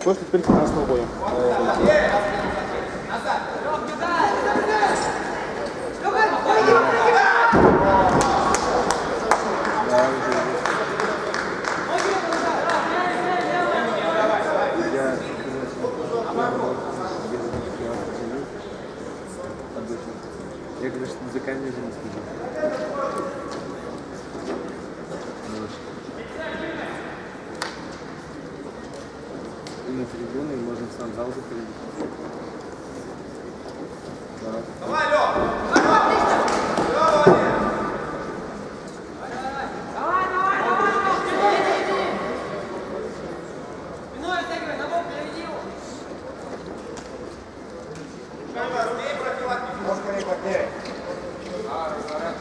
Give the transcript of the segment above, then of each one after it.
Что ж теперь у нас новое? Я говорю, что за камерой не сидит. На трибуны, и можем в сам зал заходить. Давай, Лёва! Давай, давай, давай! Спиной оттягивай, на бок, приведи его! Шайба, смей профилактику! Можно скорее потерять! А, разворачивай!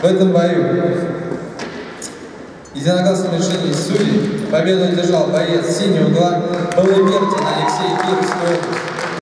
В этом бою единогласным решением судей победу одержал боец синего угла Павел Алексей.